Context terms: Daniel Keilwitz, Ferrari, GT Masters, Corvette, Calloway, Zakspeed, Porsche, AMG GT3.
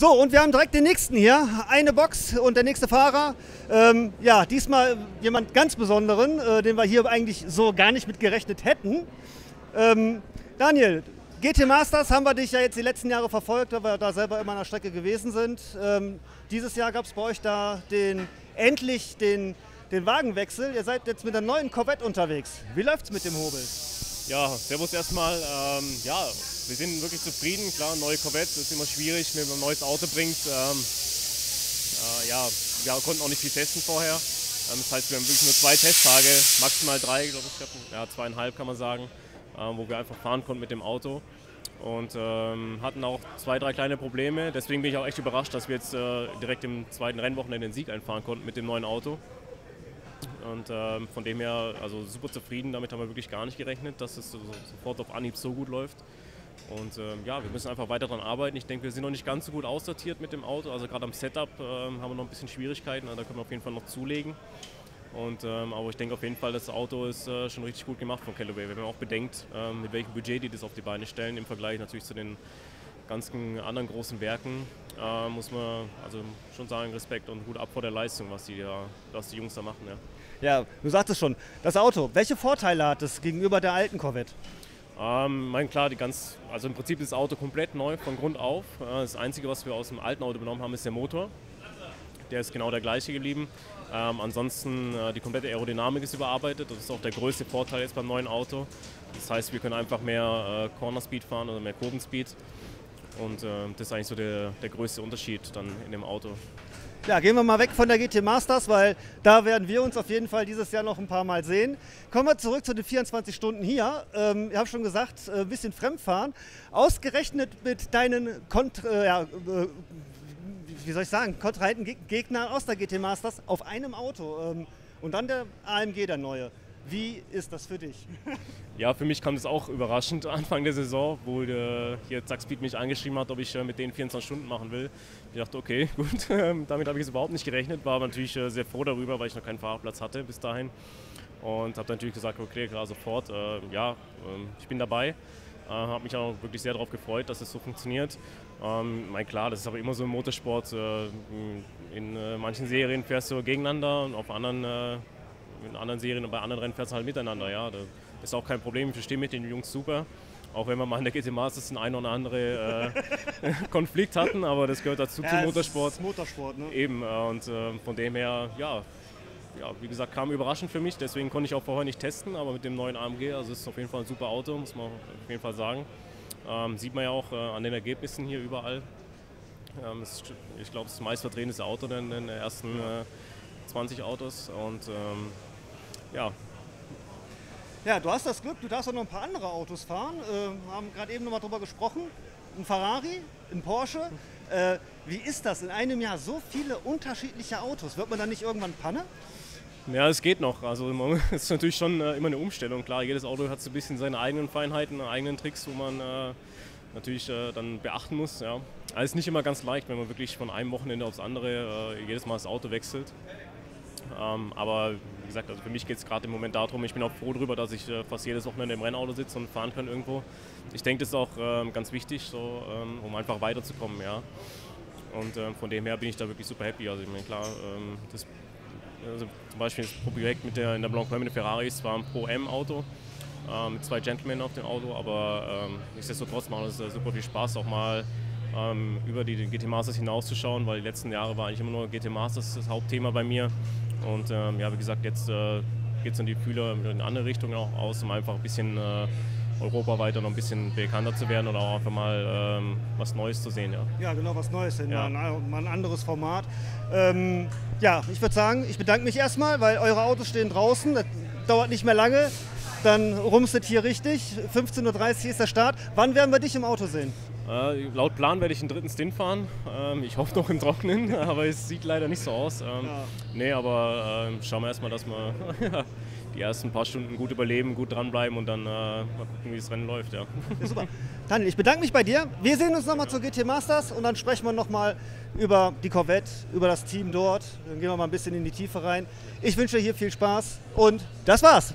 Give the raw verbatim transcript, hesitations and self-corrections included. So, und wir haben direkt den nächsten hier, eine Box und der nächste Fahrer. Ähm, ja, diesmal jemand ganz Besonderen, äh, den wir hier eigentlich so gar nicht mit gerechnet hätten. Ähm, Daniel, G T Masters haben wir dich ja jetzt die letzten Jahre verfolgt, weil wir da selber immer an der Strecke gewesen sind. Ähm, dieses Jahr gab es bei euch da den, endlich den, den Wagenwechsel. Ihr seid jetzt mit der neuen Corvette unterwegs. Wie läuft's mit dem Hobel? Ja, servus erstmal. Ähm, ja, wir sind wirklich zufrieden. Klar, neue Corvette ist immer schwierig, wenn man ein neues Auto bringt. Ähm, äh, ja, wir konnten auch nicht viel testen vorher. Ähm, das heißt, wir haben wirklich nur zwei Testtage, maximal drei, glaube ich, ja, zweieinhalb kann man sagen, ähm, wo wir einfach fahren konnten mit dem Auto. Und ähm, hatten auch zwei, drei kleine Probleme. Deswegen bin ich auch echt überrascht, dass wir jetzt äh, direkt im zweiten Rennwochenende den Sieg einfahren konnten mit dem neuen Auto. Und ähm, von dem her, also super zufrieden, damit haben wir wirklich gar nicht gerechnet, dass es so, sofort auf Anhieb so gut läuft. Und ähm, ja, wir müssen einfach weiter daran arbeiten. Ich denke, wir sind noch nicht ganz so gut aussortiert mit dem Auto, also gerade am Setup ähm, haben wir noch ein bisschen Schwierigkeiten, also da können wir auf jeden Fall noch zulegen. Und, ähm, aber ich denke auf jeden Fall, das Auto ist äh, schon richtig gut gemacht von Calloway, wenn man auch bedenkt, ähm, mit welchem Budget die das auf die Beine stellen, im Vergleich natürlich zu den ganzen anderen großen Werken, äh, muss man also schon sagen, Respekt und Hut ab vor der Leistung, was die, ja, was die Jungs da machen. Ja. Ja, du sagtest schon, das Auto, welche Vorteile hat es gegenüber der alten Corvette? Ähm, mein, klar, die ganz, also im Prinzip ist das Auto komplett neu, von Grund auf. Das Einzige, was wir aus dem alten Auto genommen haben, ist der Motor. Der ist genau der gleiche geblieben. Ähm, ansonsten, äh, die komplette Aerodynamik ist überarbeitet. Das ist auch der größte Vorteil jetzt beim neuen Auto. Das heißt, wir können einfach mehr äh, Corner Speed fahren oder mehr Kurvenspeed. Und äh, das ist eigentlich so der, der größte Unterschied dann in dem Auto. Ja, gehen wir mal weg von der G T Masters, weil da werden wir uns auf jeden Fall dieses Jahr noch ein paar Mal sehen. Kommen wir zurück zu den vierundzwanzig Stunden hier. Ähm, ich habe schon gesagt, ein äh, bisschen Fremdfahren. Ausgerechnet mit deinen Kont äh, ja, äh, wie soll ich sagen, kontrahenten Gegnern aus der G T Masters auf einem Auto. Ähm, und dann der A M G, der neue. Wie ist das für dich? Ja, für mich kam das auch überraschend Anfang der Saison, wo äh, hier Zakspeed mich angeschrieben hat, ob ich äh, mit denen vierundzwanzig Stunden machen will. Ich dachte, okay, gut, äh, damit habe ich es überhaupt nicht gerechnet, war aber natürlich äh, sehr froh darüber, weil ich noch keinen Fahrerplatz hatte bis dahin. Und habe natürlich gesagt, okay, klar, sofort, äh, ja, äh, ich bin dabei. Äh, habe mich auch wirklich sehr darauf gefreut, dass es so funktioniert. Ähm, mein, klar, das ist aber immer so im Motorsport. Äh, in äh, manchen Serien fährst du gegeneinander und auf anderen... Äh, in anderen Serien und bei anderen Rennen fährst du halt miteinander, ja, das ist auch kein Problem, ich verstehe mit den Jungs super, auch wenn wir mal in der G T Masters den einen oder anderen äh, Konflikt hatten, aber das gehört dazu, ja, zum Motorsport. Ist Motorsport, ne? Eben, äh, und äh, von dem her, ja, ja, wie gesagt, kam überraschend für mich, deswegen konnte ich auch vorher nicht testen, aber mit dem neuen A M G, also ist es auf jeden Fall ein super Auto, muss man auf jeden Fall sagen, ähm, sieht man ja auch äh, an den Ergebnissen hier überall, ähm, es, ich glaube, das meistverdrehendste Auto in den ersten äh, zwanzig Autos und ähm, ja. Ja, du hast das Glück, du darfst auch noch ein paar andere Autos fahren. Wir äh, haben gerade eben noch mal drüber gesprochen. Ein Ferrari, ein Porsche. Äh, wie ist das in einem Jahr? So viele unterschiedliche Autos. Wird man dann nicht irgendwann Panne? Ja, es geht noch. Also es ist natürlich schon äh, immer eine Umstellung. Klar, jedes Auto hat so ein bisschen seine eigenen Feinheiten, eigenen Tricks, wo man äh, natürlich äh, dann beachten muss. Ja. Aber es ist nicht immer ganz leicht, wenn man wirklich von einem Wochenende aufs andere äh, jedes Mal das Auto wechselt. Ähm, aber wie gesagt, also für mich geht es gerade im Moment darum, ich bin auch froh darüber, dass ich äh, fast jedes Wochenende im Rennauto sitze und fahren kann irgendwo. Ich denke, das ist auch ähm, ganz wichtig, so, ähm, um einfach weiterzukommen. Ja. Und ähm, von dem her bin ich da wirklich super happy. Also ich meine, klar, ähm, das, also zum Beispiel das Projekt mit der, in der Blanc mit der Ferrari ist zwar ein Pro-M-Auto, äh, mit zwei Gentlemen auf dem Auto, aber ähm, nichtsdestotrotz macht es äh, super viel Spaß, auch mal ähm, über die, die G T Masters hinauszuschauen, weil die letzten Jahre war eigentlich immer nur G T Masters das Hauptthema bei mir. Und ähm, ja, wie gesagt, jetzt äh, geht es in die Fühler in eine andere Richtung auch aus, um einfach ein bisschen äh, europaweit noch ein bisschen bekannter zu werden oder auch einfach mal ähm, was Neues zu sehen. Ja, ja, genau, was Neues, ja. Mal, ein, mal ein anderes Format. Ähm, ja, ich würde sagen, ich bedanke mich erstmal, weil eure Autos stehen draußen, das dauert nicht mehr lange, dann rumstet hier richtig, fünfzehn Uhr dreißig ist der Start. Wann werden wir dich im Auto sehen? Äh, laut Plan werde ich einen dritten Stint fahren, ähm, ich hoffe noch im Trocknen, aber es sieht leider nicht so aus. Ähm, ja. Nee, aber äh, schauen wir erstmal, dass wir die ersten paar Stunden gut überleben, gut dranbleiben und dann äh, mal gucken, wie das Rennen läuft. Ja. Ja, super. Daniel, ich bedanke mich bei dir. Wir sehen uns nochmal ja. zur G T Masters und dann sprechen wir nochmal über die Corvette, über das Team dort. Dann gehen wir mal ein bisschen in die Tiefe rein. Ich wünsche dir hier viel Spaß und das war's.